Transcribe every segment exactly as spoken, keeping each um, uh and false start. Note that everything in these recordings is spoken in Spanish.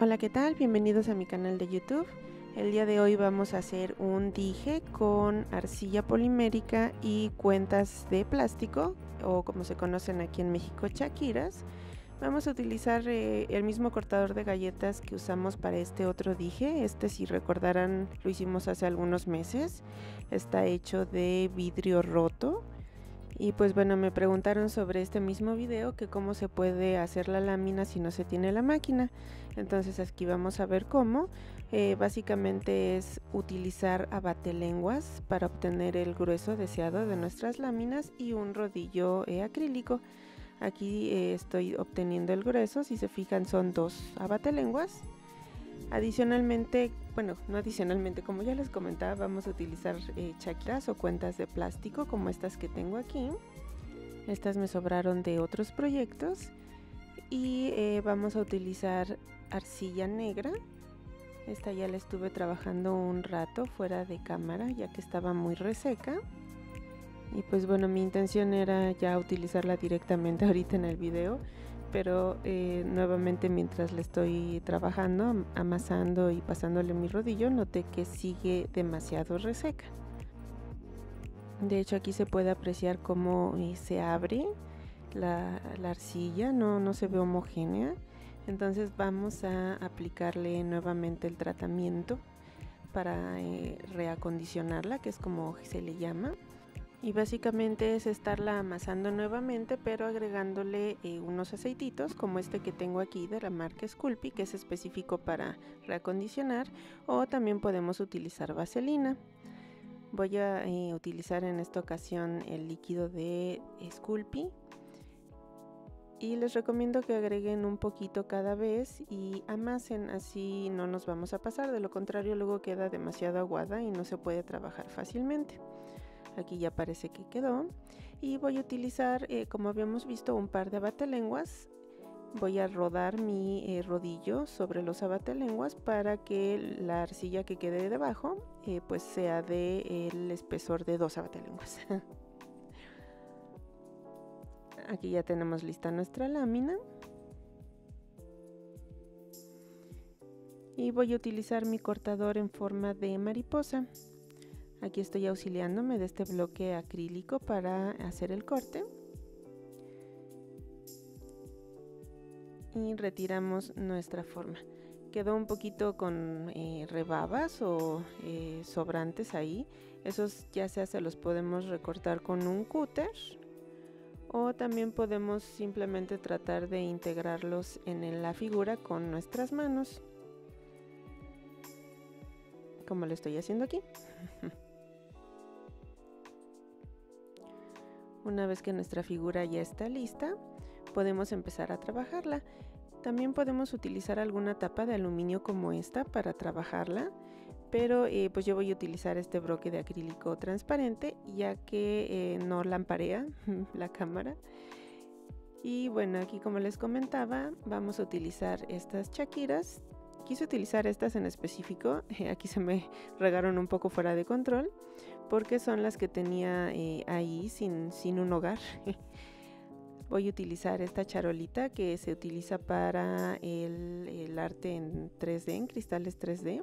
Hola, ¿qué tal? Bienvenidos a mi canal de YouTube. El día de hoy vamos a hacer un dije con arcilla polimérica y cuentas de plástico, o como se conocen aquí en México, chaquiras. Vamos a utilizar eh, el mismo cortador de galletas que usamos para este otro dije. Este, si recordarán, lo hicimos hace algunos meses. Está hecho de vidrio roto. Y pues bueno, me preguntaron sobre este mismo video que cómo se puede hacer la lámina si no se tiene la máquina. Entonces aquí vamos a ver cómo. Eh, básicamente es utilizar abatelenguas para obtener el grueso deseado de nuestras láminas y un rodillo eh, acrílico. Aquí eh, estoy obteniendo el grueso. Si se fijan, son dos abatelenguas. Adicionalmente, bueno, no adicionalmente, como ya les comentaba, vamos a utilizar eh, chaquiras o cuentas de plástico como estas que tengo aquí. Estas me sobraron de otros proyectos. Y eh, vamos a utilizar arcilla negra. Esta ya la estuve trabajando un rato fuera de cámara, ya que estaba muy reseca. Y pues bueno, mi intención era ya utilizarla directamente ahorita en el video, pero eh, nuevamente mientras le estoy trabajando, amasando y pasándole mi rodillo, noté que sigue demasiado reseca. De hecho, aquí se puede apreciar cómo se abre la, la arcilla, no, no se ve homogénea. Entonces vamos a aplicarle nuevamente el tratamiento para eh, reacondicionarla, que es como se le llama. Y básicamente es estarla amasando nuevamente, pero agregándole eh, unos aceititos como este que tengo aquí de la marca Sculpey, que es específico para reacondicionar, o también podemos utilizar vaselina. Voy a eh, utilizar en esta ocasión el líquido de Sculpey y les recomiendo que agreguen un poquito cada vez y amasen, así no nos vamos a pasar, de lo contrario luego queda demasiado aguada y no se puede trabajar fácilmente. Aquí ya parece que quedó y voy a utilizar, eh, como habíamos visto, un par de abatelenguas. Voy a rodar mi eh, rodillo sobre los abatelenguas para que la arcilla que quede debajo eh, pues sea del espesor de dos abatelenguas. Aquí ya tenemos lista nuestra lámina. Y voy a utilizar mi cortador en forma de mariposa. Aquí estoy auxiliándome de este bloque acrílico para hacer el corte. Y retiramos nuestra forma. Quedó un poquito con eh, rebabas o eh, sobrantes ahí. Esos ya sea se los podemos recortar con un cúter, o también podemos simplemente tratar de integrarlos en la figura con nuestras manos, como lo estoy haciendo aquí. Una vez que nuestra figura ya está lista, podemos empezar a trabajarla. También podemos utilizar alguna tapa de aluminio como esta para trabajarla, pero eh, pues yo voy a utilizar este bloque de acrílico transparente, ya que eh, no lamparea la cámara. Y bueno, aquí como les comentaba, vamos a utilizar estas chaquiras. Quise utilizar estas en específico, eh, aquí se me regaron un poco fuera de control, porque son las que tenía eh, ahí sin, sin un hogar. Voy a utilizar esta charolita que se utiliza para el, el arte en tres D, en cristales tres D,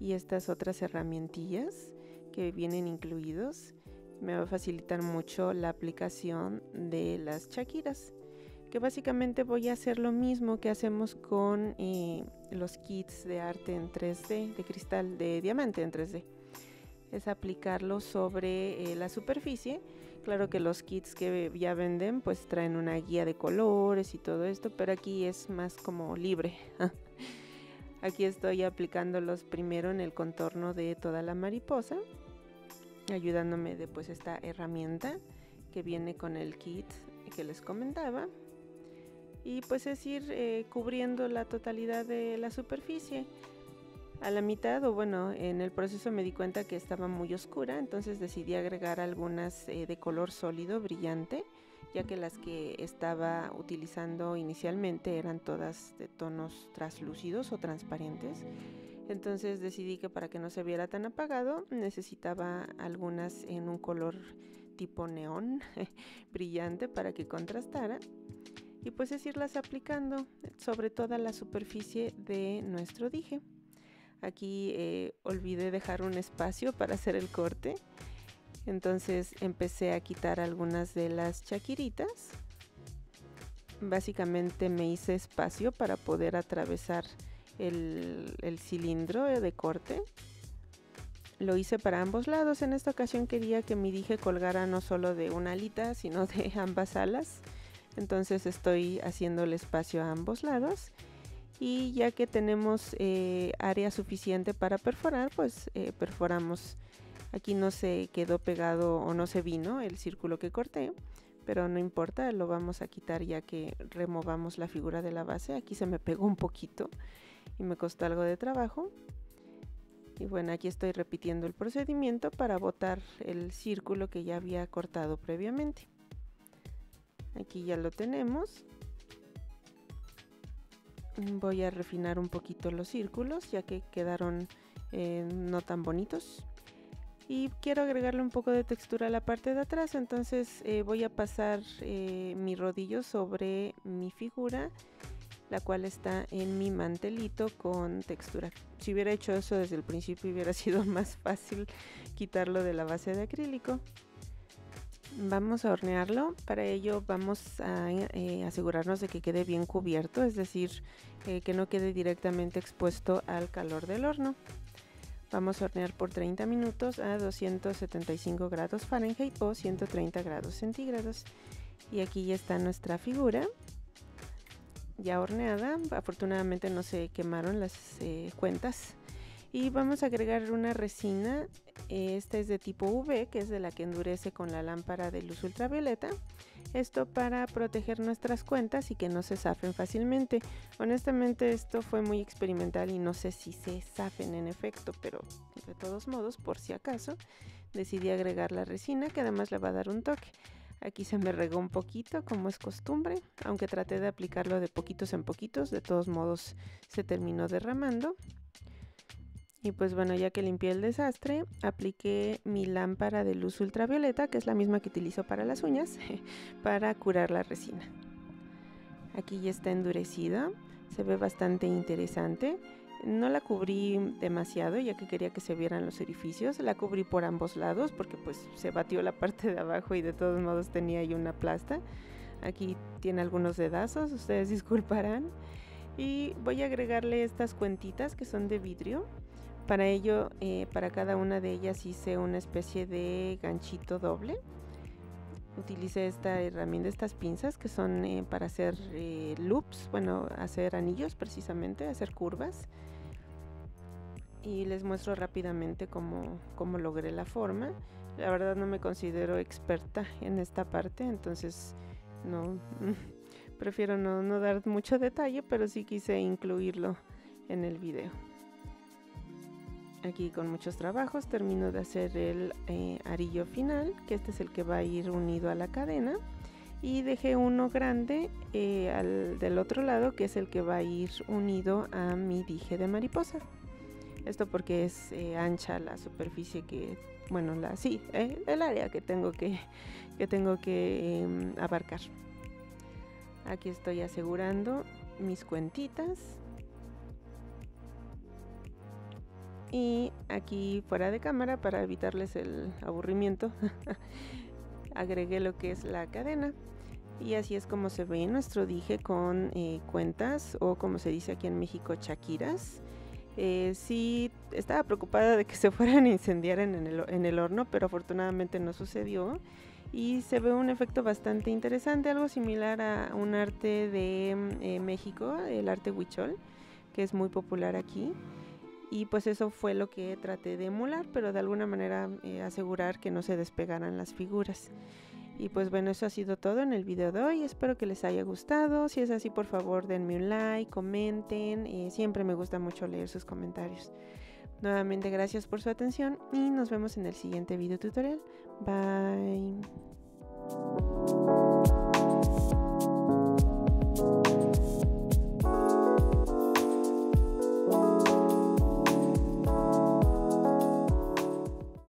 y estas otras herramientillas que vienen incluidos. Me va a facilitar mucho la aplicación de las chaquiras, que básicamente voy a hacer lo mismo que hacemos con eh, los kits de arte en tres D, de cristal, de diamante en tres D. Es aplicarlo sobre eh, la superficie. Claro que los kits que ya venden pues traen una guía de colores y todo esto, pero aquí es más como libre. Aquí estoy aplicándolos primero en el contorno de toda la mariposa, ayudándome de pues esta herramienta que viene con el kit que les comentaba. Y pues es ir eh, cubriendo la totalidad de la superficie. A la mitad, o bueno, en el proceso me di cuenta que estaba muy oscura, entonces decidí agregar algunas eh, de color sólido brillante, ya que las que estaba utilizando inicialmente eran todas de tonos traslúcidos o transparentes. Entonces decidí que para que no se viera tan apagado necesitaba algunas en un color tipo neón brillante para que contrastara. Y pues es irlas aplicando sobre toda la superficie de nuestro dije. Aquí eh, olvidé dejar un espacio para hacer el corte. Entonces empecé a quitar algunas de las chaquiritas. Básicamente me hice espacio para poder atravesar el, el cilindro de corte. Lo hice para ambos lados. En esta ocasión quería que mi dije colgara no solo de una alita, sino de ambas alas. Entonces estoy haciendo el espacio a ambos lados. Y ya que tenemos eh, área suficiente para perforar, pues eh, perforamos. Aquí no se quedó pegado o no se vino el círculo que corté, pero no importa, lo vamos a quitar ya que removamos la figura de la base. Aquí se me pegó un poquito y me costó algo de trabajo. Y bueno, aquí estoy repitiendo el procedimiento para botar el círculo que ya había cortado previamente. Aquí ya lo tenemos. Voy a refinar un poquito los círculos ya que quedaron eh, no tan bonitos. Y quiero agregarle un poco de textura a la parte de atrás, entonces eh, voy a pasar eh, mi rodillo sobre mi figura, la cual está en mi mantelito con textura. Si hubiera hecho eso desde el principio hubiera sido más fácil quitarlo de la base de acrílico. Vamos a hornearlo. Para ello vamos a eh, asegurarnos de que quede bien cubierto, es decir, eh, que no quede directamente expuesto al calor del horno. Vamos a hornear por treinta minutos a doscientos setenta y cinco grados Fahrenheit o ciento treinta grados centígrados. Y aquí ya está nuestra figura, ya horneada. Afortunadamente no se quemaron las eh, cuentas. Y vamos a agregar una resina. Esta es de tipo uve, que es de la que endurece con la lámpara de luz ultravioleta. Esto para proteger nuestras cuentas y que no se zafen fácilmente. Honestamente esto fue muy experimental y no sé si se zafen en efecto, pero de todos modos, por si acaso, decidí agregar la resina, que además le va a dar un toque. Aquí se me regó un poquito, como es costumbre, aunque traté de aplicarlo de poquitos en poquitos, de todos modos se terminó derramando. Y pues bueno, ya que limpié el desastre, apliqué mi lámpara de luz ultravioleta, que es la misma que utilizo para las uñas, para curar la resina. Aquí ya está endurecida, se ve bastante interesante. No la cubrí demasiado, ya que quería que se vieran los orificios. La cubrí por ambos lados, porque pues se batió la parte de abajo y de todos modos tenía ahí una plasta. Aquí tiene algunos dedazos, ustedes disculparán. Y voy a agregarle estas cuentitas que son de vidrio. Para ello, eh, para cada una de ellas hice una especie de ganchito doble. Utilicé esta herramienta, estas pinzas que son eh, para hacer eh, loops, bueno, hacer anillos precisamente, hacer curvas. Y les muestro rápidamente cómo, cómo logré la forma. La verdad no me considero experta en esta parte, entonces no prefiero no, no dar mucho detalle, pero sí quise incluirlo en el video. Aquí con muchos trabajos termino de hacer el eh, arillo final, que este es el que va a ir unido a la cadena, y dejé uno grande eh, al, del otro lado, que es el que va a ir unido a mi dije de mariposa. Esto porque es eh, ancha la superficie que, bueno, la sí, eh, el área que tengo que, que, tengo que eh, abarcar. Aquí estoy asegurando mis cuentitas. Y aquí fuera de cámara, para evitarles el aburrimiento, agregué lo que es la cadena. Y así es como se ve nuestro dije con eh, cuentas, o como se dice aquí en México, chaquiras. Eh, sí, estaba preocupada de que se fueran a incendiar en el, en el horno, pero afortunadamente no sucedió. Y se ve un efecto bastante interesante, algo similar a un arte de eh, México, el arte huichol, que es muy popular aquí. Y pues eso fue lo que traté de emular, pero de alguna manera eh, asegurar que no se despegaran las figuras. Y pues bueno, eso ha sido todo en el video de hoy. Espero que les haya gustado. Si es así, por favor denme un like, comenten. Eh, siempre me gusta mucho leer sus comentarios. Nuevamente gracias por su atención y nos vemos en el siguiente video tutorial. Bye.